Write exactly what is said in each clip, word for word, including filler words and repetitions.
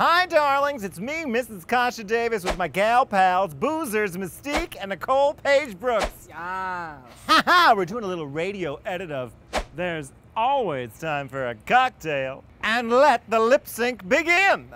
Hi, darlings. It's me, Missus Kasha Davis, with my gal pals, Boozers, Mystique, and Nicole Paige Brooks. Yes. Ha ha! We're doing a little radio edit of There's Always Time for a Cocktail. And let the lip sync begin.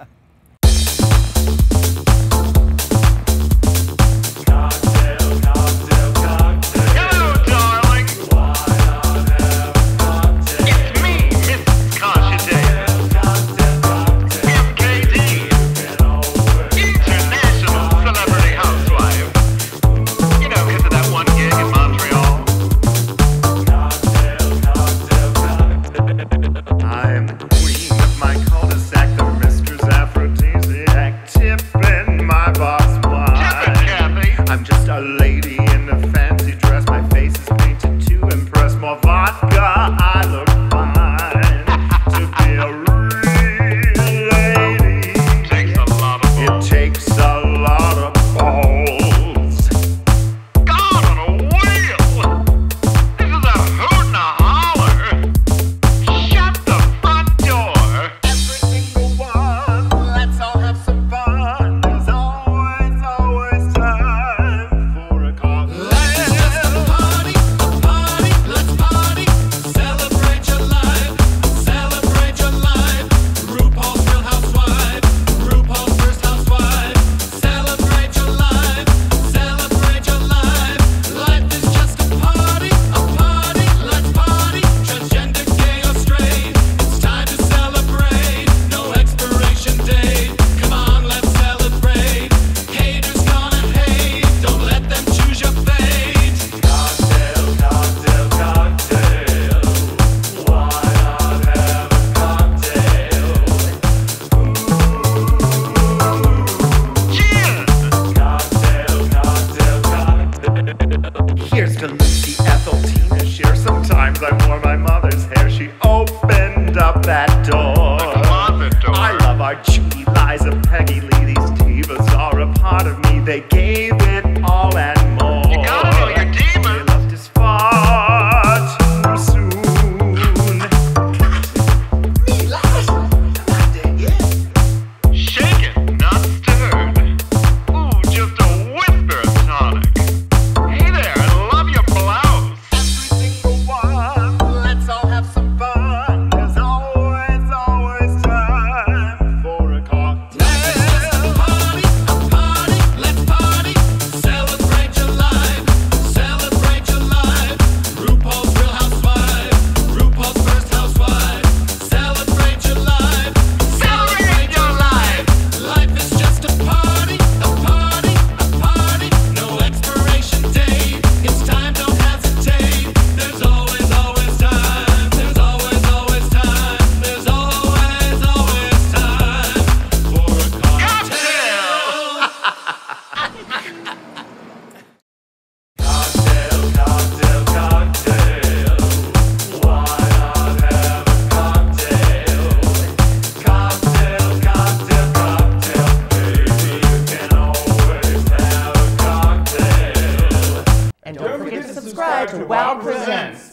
Don't forget to subscribe to WOW Presents.